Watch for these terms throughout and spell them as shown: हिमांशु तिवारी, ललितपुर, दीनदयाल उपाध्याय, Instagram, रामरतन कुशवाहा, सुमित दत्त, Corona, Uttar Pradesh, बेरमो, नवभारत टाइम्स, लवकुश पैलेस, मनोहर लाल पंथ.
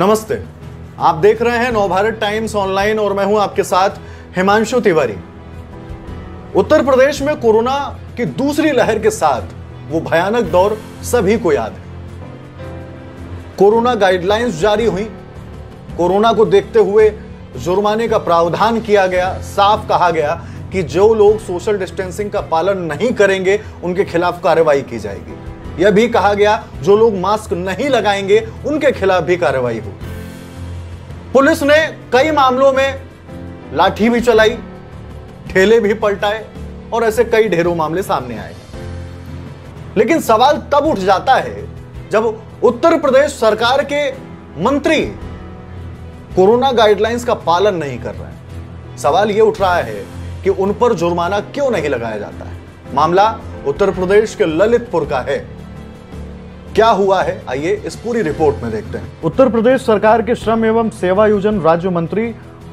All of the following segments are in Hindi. नमस्ते, आप देख रहे हैं नवभारत टाइम्स ऑनलाइन और मैं हूं आपके साथ हिमांशु तिवारी। उत्तर प्रदेश में कोरोना की दूसरी लहर के साथ वो भयानक दौर सभी को याद है। कोरोना गाइडलाइंस जारी हुई, कोरोना को देखते हुए जुर्माने का प्रावधान किया गया। साफ कहा गया कि जो लोग सोशल डिस्टेंसिंग का पालन नहीं करेंगे उनके खिलाफ कार्रवाई की जाएगी। यह भी कहा गया जो लोग मास्क नहीं लगाएंगे उनके खिलाफ भी कार्रवाई होगी। पुलिस ने कई मामलों में लाठी भी चलाई, ठेले भी पलटाए और ऐसे कई ढेरों मामले सामने आए। लेकिन सवाल तब उठ जाता है जब उत्तर प्रदेश सरकार के मंत्री कोरोना गाइडलाइंस का पालन नहीं कर रहे हैं। सवाल यह उठ रहा है कि उन पर जुर्माना क्यों नहीं लगाया जाता है। मामला उत्तर प्रदेश के ललितपुर का है। क्या हुआ है, आइए इस पूरी रिपोर्ट में देखते हैं। उत्तर प्रदेश सरकार के श्रम एवं सेवायोजन राज्य मंत्री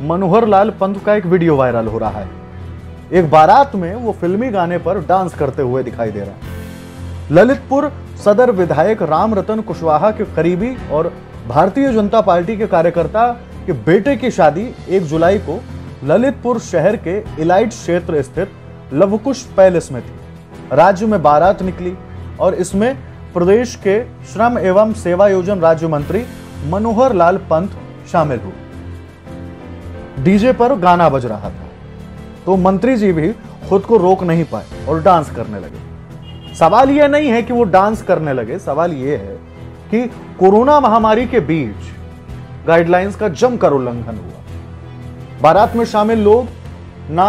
मनोहर लाल पंथ का एक वीडियो वायरल हो रहा है। एक बारात में वो फिल्मी गाने पर डांस करते हुए दिखाई दे रहा है। ललितपुर सदर विधायक रामरतन कुशवाहा के करीबी और भारतीय जनता पार्टी के कार्यकर्ता के बेटे की शादी 1 जुलाई को ललितपुर शहर के इलाइट क्षेत्र स्थित लवकुश पैलेस में थी। राज्य में बारात निकली और इसमें प्रदेश के श्रम एवं सेवायोजन राज्य मंत्री मनोहर लाल पंथ शामिल हुए। डीजे पर गाना बज रहा था तो मंत्री जी भी खुद को रोक नहीं पाए और डांस करने लगे। सवाल यह नहीं है कि वो डांस करने लगे, सवाल यह है कि कोरोना महामारी के बीच गाइडलाइंस का जमकर उल्लंघन हुआ। बारात में शामिल लोग ना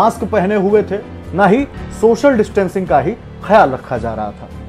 मास्क पहने हुए थे, ना ही सोशल डिस्टेंसिंग का ही ख्याल रखा जा रहा था।